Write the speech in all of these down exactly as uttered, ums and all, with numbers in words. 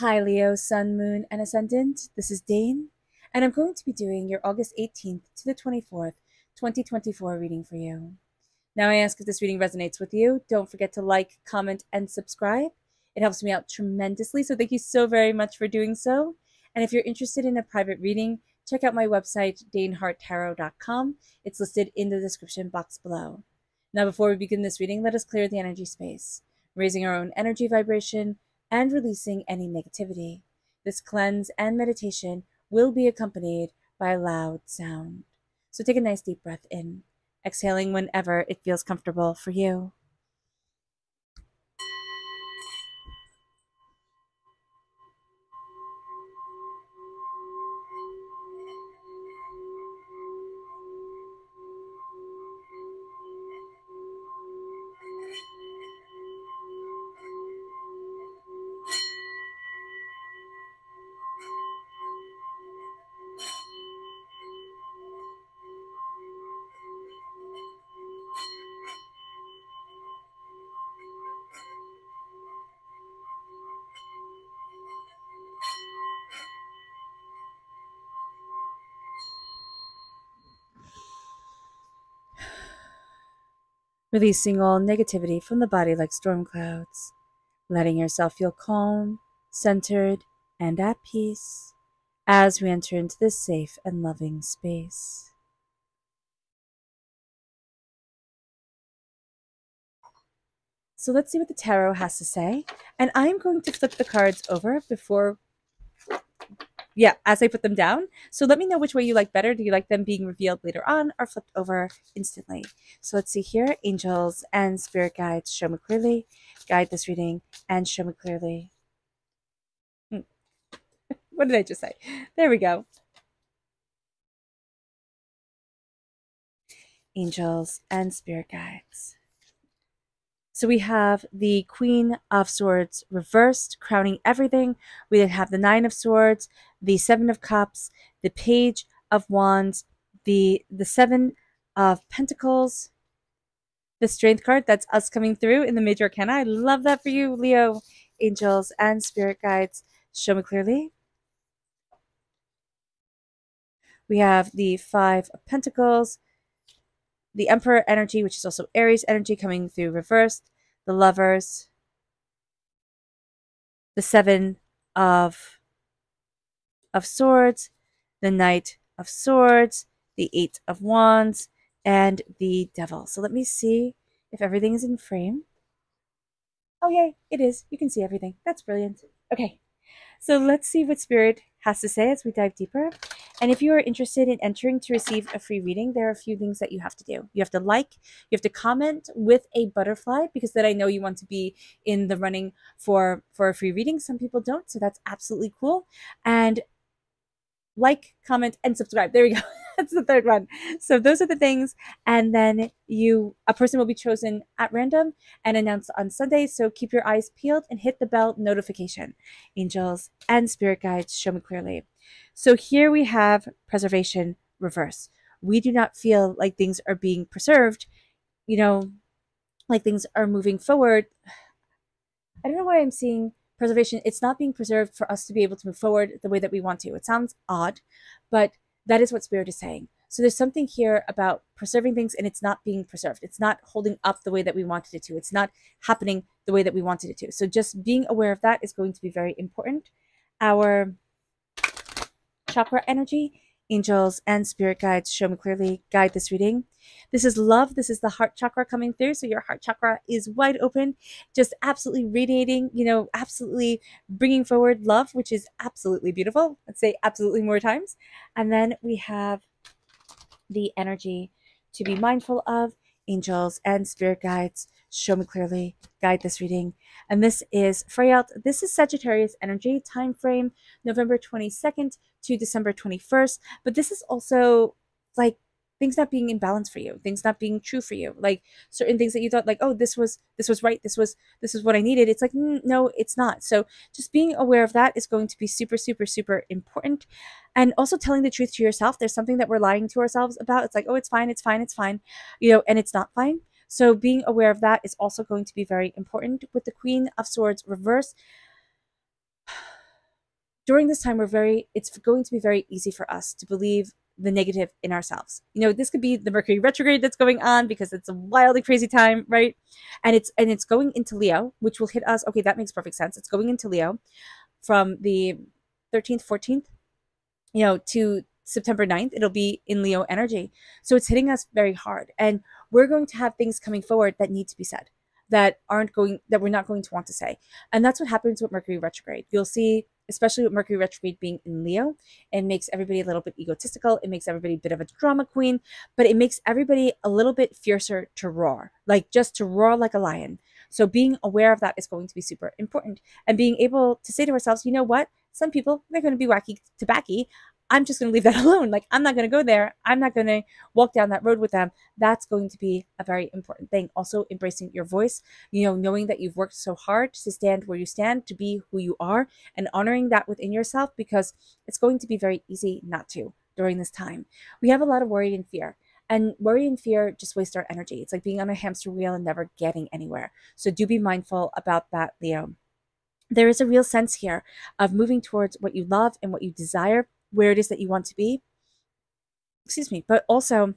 Hi Leo, Sun, Moon, and Ascendant. This is Dane, and I'm going to be doing your August eighteenth to the twenty-fourth, twenty twenty-four reading for you. Now I ask if this reading resonates with you. Don't forget to like, comment, and subscribe. It helps me out tremendously, so thank you so very much for doing so. And if you're interested in a private reading, check out my website, dane hart tarot dot com. It's listed in the description box below. Now before we begin this reading, let us clear the energy space, raising our own energy vibration, and releasing any negativity. This cleanse and meditation will be accompanied by a loud sound. So take a nice deep breath in, exhaling whenever it feels comfortable for you. Releasing all negativity from the body like storm clouds, letting yourself feel calm, centered, and at peace as we enter into this safe and loving space. So let's see what the tarot has to say. And I'm going to flip the cards over before, yeah, as I put them down. So let me know which way you like better. Do you like them being revealed later on or flipped over instantly? So let's see here. Angels and spirit guides, show me clearly. Guide this reading and show me clearly. Hmm. What did I just say? There we go. Angels and spirit guides. So we have the Queen of Swords reversed, crowning everything. We then have the Nine of Swords, the Seven of Cups, the Page of Wands, the, the Seven of Pentacles, the Strength card. That's us coming through in the Major Arcana. I love that for you, Leo. Angels and spirit guides, show me clearly. We have the Five of Pentacles, the Emperor energy, which is also Aries energy, coming through reversed, the Lovers, the Seven of, of Swords, the Knight of Swords, the Eight of Wands, and the Devil. So let me see if everything is in frame. Oh, yay, it is. You can see everything. That's brilliant. Okay, so let's see what Spirit has to say as we dive deeper. And if you are interested in entering to receive a free reading, there are a few things that you have to do. You have to like, you have to comment with a butterfly, because then I know you want to be in the running for, for a free reading. Some people don't, so that's absolutely cool. And like, comment, and subscribe. There we go. That's the third one. So those are the things. And then you, a person will be chosen at random and announced on Sunday. So keep your eyes peeled and hit the bell notification. Angels and spirit guides, show me clearly. So here we have preservation reverse. We do not feel like things are being preserved, you know, like things are moving forward. I don't know why I'm seeing preservation. It's not being preserved for us to be able to move forward the way that we want to. It sounds odd, but that is what Spirit is saying. So there's something here about preserving things, and it's not being preserved. It's not holding up the way that we wanted it to. It's not happening the way that we wanted it to. So just being aware of that is going to be very important. Our chakra energy, angels and spirit guides, show me clearly, guide this reading. This is love. This is the heart chakra coming through. So your heart chakra is wide open, just absolutely radiating, you know, absolutely bringing forward love, which is absolutely beautiful. Let's say absolutely more times. And then we have the energy to be mindful of, angels and spirit guides, show me clearly, guide this reading. And this is Freyalt. This is Sagittarius energy, time frame November twenty-second to December twenty-first. But this is also like things not being in balance for you, things not being true for you, like certain things that you thought like, oh, this was this was right, this was this was what I needed. It's like, no, it's not. So just being aware of that is going to be super super super important. And also telling the truth to yourself. There's something that we're lying to ourselves about. It's like, oh, it's fine, it's fine, it's fine, you know, and it's not fine. So being aware of that is also going to be very important. With the Queen of Swords reverse, during this time, we're very, it's going to be very easy for us to believe the negative in ourselves. You know, this could be the Mercury retrograde that's going on, because it's a wildly crazy time, right? And it's, and it's going into Leo, which will hit us. Okay, that makes perfect sense. It's going into Leo from the thirteenth, fourteenth, you know, to September ninth. It'll be in Leo energy. So it's hitting us very hard. And we're going to have things coming forward that need to be said, that aren't going, that we're not going to want to say. And that's what happens with Mercury retrograde. You'll see, especially with Mercury retrograde being in Leo, it makes everybody a little bit egotistical. It makes everybody a bit of a drama queen, but it makes everybody a little bit fiercer to roar, like just to roar like a lion. So being aware of that is going to be super important, and being able to say to ourselves, you know what, some people, they're going to be wacky tobacco. I'm just going to leave that alone. Like, I'm not going to go there. I'm not going to walk down that road with them. That's going to be a very important thing. Also embracing your voice, you know, knowing that you've worked so hard to stand where you stand, to be who you are, and honoring that within yourself, because it's going to be very easy not to during this time. We have a lot of worry and fear, and worry and fear just waste our energy. It's like being on a hamster wheel and never getting anywhere. So do be mindful about that, Leo. There is a real sense here of moving towards what you love and what you desire, where it is that you want to be, excuse me, but also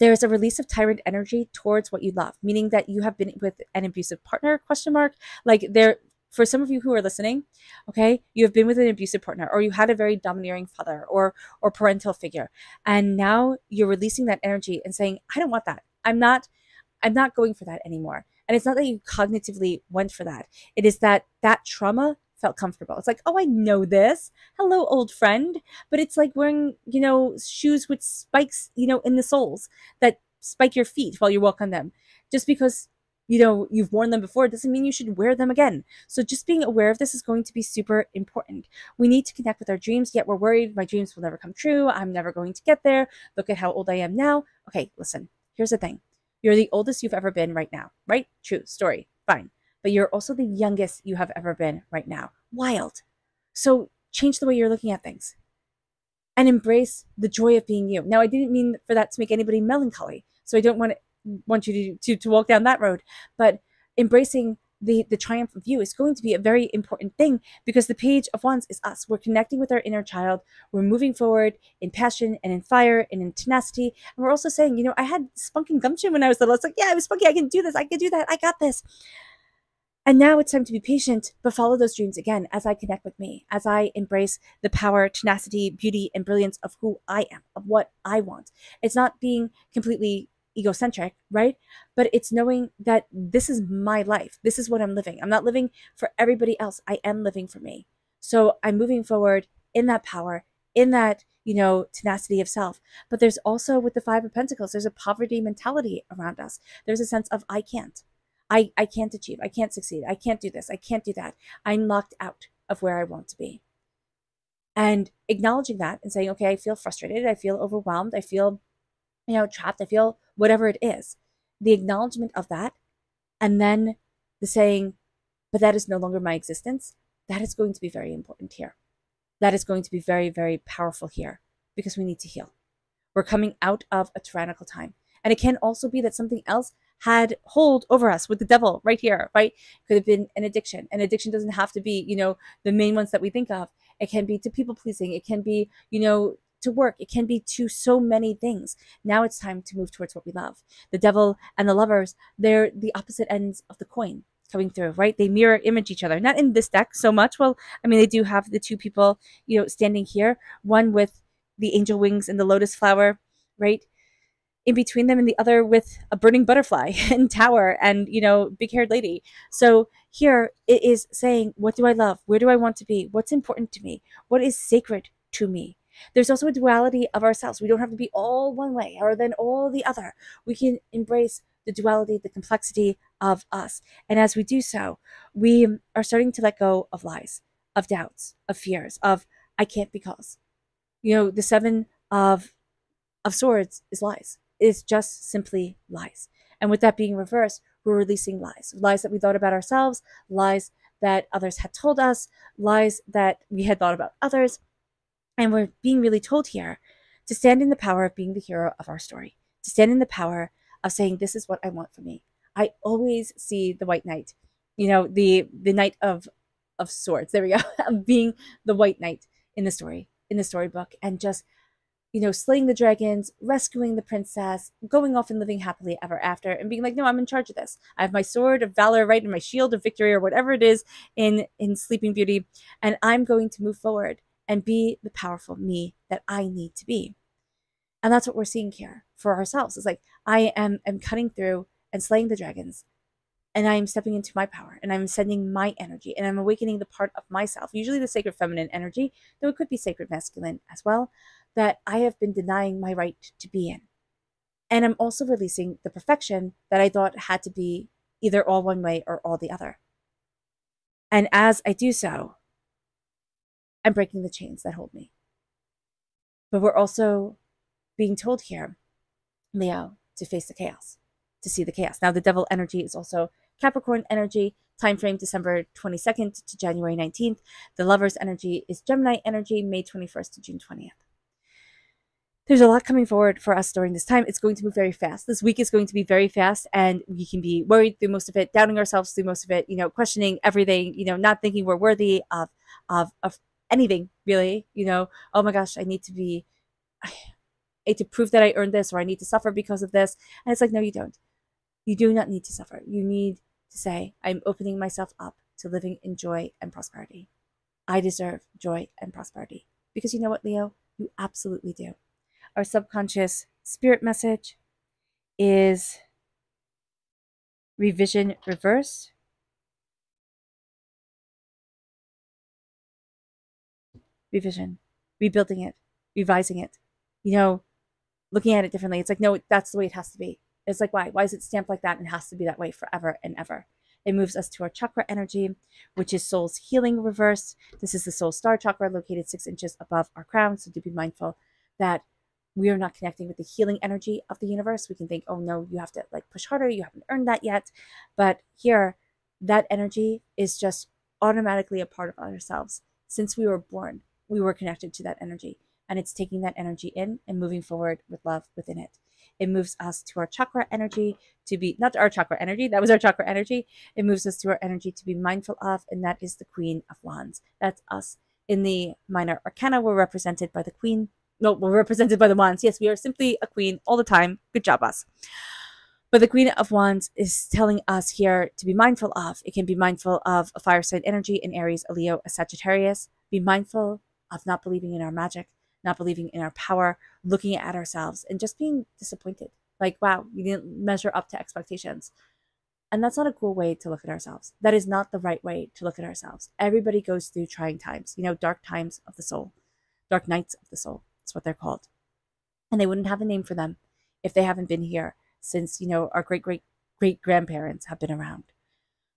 there is a release of tyrant energy towards what you love, meaning that you have been with an abusive partner, question mark, like there, for some of you who are listening, okay, you have been with an abusive partner, or you had a very domineering father or, or parental figure. And now you're releasing that energy and saying, I don't want that. I'm not, I'm not going for that anymore. And it's not that you cognitively went for that. It is that that trauma felt comfortable. It's like, oh, I know this. Hello, old friend. But it's like wearing, you know, shoes with spikes, you know, in the soles that spike your feet while you walk on them. Just because, you know, you've worn them before doesn't mean you should wear them again. So just being aware of this is going to be super important. We need to connect with our dreams, yet we're worried my dreams will never come true. I'm never going to get there. Look at how old I am now. Okay, listen, here's the thing. You're the oldest you've ever been right now, right? True story. Fine. But you're also the youngest you have ever been right now. Wild. So change the way you're looking at things and embrace the joy of being you. Now, I didn't mean for that to make anybody melancholy. So I don't want, to, want you to, to, to walk down that road. But embracing the, the triumph of you is going to be a very important thing, because the page of wands is us. We're connecting with our inner child. We're moving forward in passion and in fire and in tenacity. And we're also saying, you know, I had spunk and gumption when I was little. It's like, yeah, I was spunky. I can do this. I can do that. I got this. And now it's time to be patient, but follow those dreams again as I connect with me, as I embrace the power, tenacity, beauty, and brilliance of who I am, of what I want. It's not being completely egocentric, right? But it's knowing that this is my life. This is what I'm living. I'm not living for everybody else. I am living for me. So I'm moving forward in that power, in that, you know, tenacity of self. But there's also, with the Five of Pentacles, there's a poverty mentality around us. There's a sense of I can't. I, I can't achieve, I can't succeed, I can't do this, I can't do that. I'm locked out of where I want to be. And acknowledging that and saying, okay, I feel frustrated, I feel overwhelmed, I feel, you know, trapped, I feel whatever it is. The acknowledgement of that, and then the saying, but that is no longer my existence, that is going to be very important here. That is going to be very, very powerful here, because we need to heal. We're coming out of a tyrannical time. And it can also be that something else had hold over us with the devil right here, right? Could have been an addiction. An addiction doesn't have to be, you know, the main ones that we think of. It can be to people pleasing. It can be, you know, to work. It can be to so many things. Now it's time to move towards what we love. The devil and the lovers, they're the opposite ends of the coin coming through, right? They mirror image each other. Not in this deck so much. Well, I mean, they do have the two people, you know, standing here, one with the angel wings and the lotus flower, right? In between them, and the other with a burning butterfly and tower and, you know, big haired lady. So here it is saying, what do I love? Where do I want to be? What's important to me? What is sacred to me? There's also a duality of ourselves. We don't have to be all one way or then all the other. We can embrace the duality, the complexity of us. And as we do so, we are starting to let go of lies, of doubts, of fears, of I can't because, you know, the seven of, of swords is lies. Is just simply lies. And with that being reversed, we're releasing lies. Lies that we thought about ourselves, lies that others had told us, lies that we had thought about others. And we're being really told here to stand in the power of being the hero of our story, to stand in the power of saying, this is what I want for me. I always see the white knight, you know, the, the knight of of Swords. There we go. Of being the White Knight in the story, in the storybook, and just, you know, slaying the dragons, rescuing the princess, going off and living happily ever after, and being like, no, I'm in charge of this. I have my sword of valor, right, and my shield of victory, or whatever it is in, in Sleeping Beauty, and I'm going to move forward and be the powerful me that I need to be. And that's what we're seeing here for ourselves. It's like, I am, am cutting through and slaying the dragons, and I am stepping into my power, and I'm sending my energy, and I'm awakening the part of myself, usually the sacred feminine energy, though it could be sacred masculine as well, that I have been denying my right to be in. And I'm also releasing the perfection that I thought had to be either all one way or all the other. And as I do so, I'm breaking the chains that hold me. But we're also being told here, Leo, to face the chaos, to see the chaos. Now, the devil energy is also Capricorn energy, time frame December twenty-second to January nineteenth. The lover's energy is Gemini energy, May twenty-first to June twentieth. There's a lot coming forward for us during this time. It's going to move very fast. This week is going to be very fast, and we can be worried through most of it, doubting ourselves through most of it, you know, questioning everything, you know, not thinking we're worthy of, of, of anything, really. You know, oh my gosh, I need to be, I need to prove that I earned this, or I need to suffer because of this. And it's like, no, you don't. You do not need to suffer. You need to say, I'm opening myself up to living in joy and prosperity. I deserve joy and prosperity. Because you know what, Leo? You absolutely do. Our subconscious spirit message is revision reverse. Revision, rebuilding it, revising it, you know, looking at it differently. It's like, no, that's the way it has to be. It's like, why? Why is it stamped like that and has to be that way forever and ever? It moves us to our chakra energy, which is soul's healing reverse. This is the soul star chakra located six inches above our crown. So do be mindful that we are not connecting with the healing energy of the universe. We can think, oh no, you have to like push harder. You haven't earned that yet. But here, that energy is just automatically a part of ourselves. Since we were born, we were connected to that energy, and it's taking that energy in and moving forward with love within it. It moves us to our chakra energy to be, not to our chakra energy, that was our chakra energy. It moves us to our energy to be mindful of, and that is the Queen of Wands. That's us. In the minor arcana, we're represented by the Queen. No, we're represented by the wands. Yes, we are simply a queen all the time. Good job, us. But the Queen of Wands is telling us here to be mindful of. It can be mindful of a fire sign energy in Aries, a Leo, a Sagittarius. Be mindful of not believing in our magic, not believing in our power, looking at ourselves, and just being disappointed. Like, wow, you didn't measure up to expectations. And that's not a cool way to look at ourselves. That is not the right way to look at ourselves. Everybody goes through trying times, you know, dark times of the soul, dark nights of the soul. It's what they're called. And they wouldn't have a name for them if they haven't been here since, you know, our great, great, great grandparents have been around.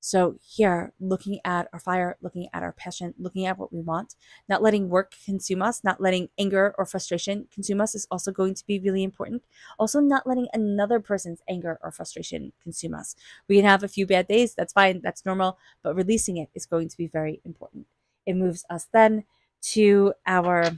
So here, looking at our fire, looking at our passion, looking at what we want, not letting work consume us, not letting anger or frustration consume us is also going to be really important. Also, not letting another person's anger or frustration consume us. We can have a few bad days. That's fine. That's normal. But releasing it is going to be very important. It moves us then to our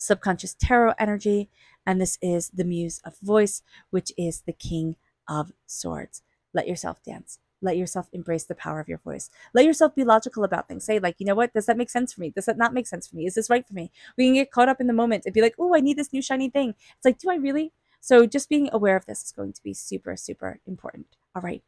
subconscious tarot energy, and this is the muse of voice, which is the King of Swords. Let yourself dance. Let yourself embrace the power of your voice. Let yourself be logical about things. Say like, you know what, does that make sense for me? Does that not make sense for me? Is this right for me? We can get caught up in the moment and be like, oh, I need this new shiny thing. It's like, do I really? So just being aware of this is going to be super, super important. All right.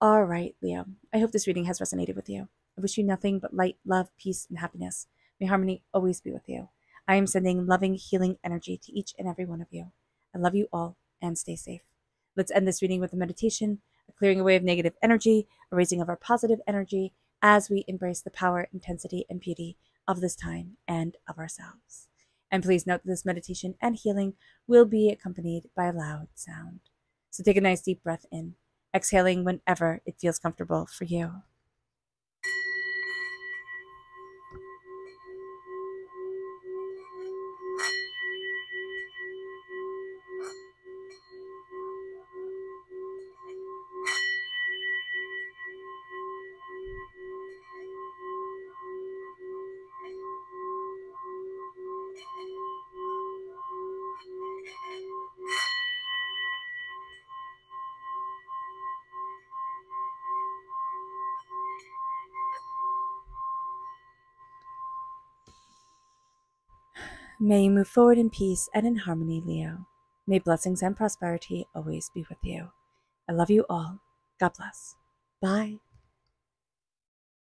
All right, Leo. I hope this reading has resonated with you. I wish you nothing but light, love, peace, and happiness. May harmony always be with you. I am sending loving, healing energy to each and every one of you. I love you all, and stay safe. Let's end this reading with a meditation, a clearing away of negative energy, a raising of our positive energy as we embrace the power, intensity, and beauty of this time and of ourselves. And please note that this meditation and healing will be accompanied by a loud sound. So take a nice deep breath in, exhaling whenever it feels comfortable for you. May you move forward in peace and in harmony, Leo. May blessings and prosperity always be with you. I love you all. God bless. Bye.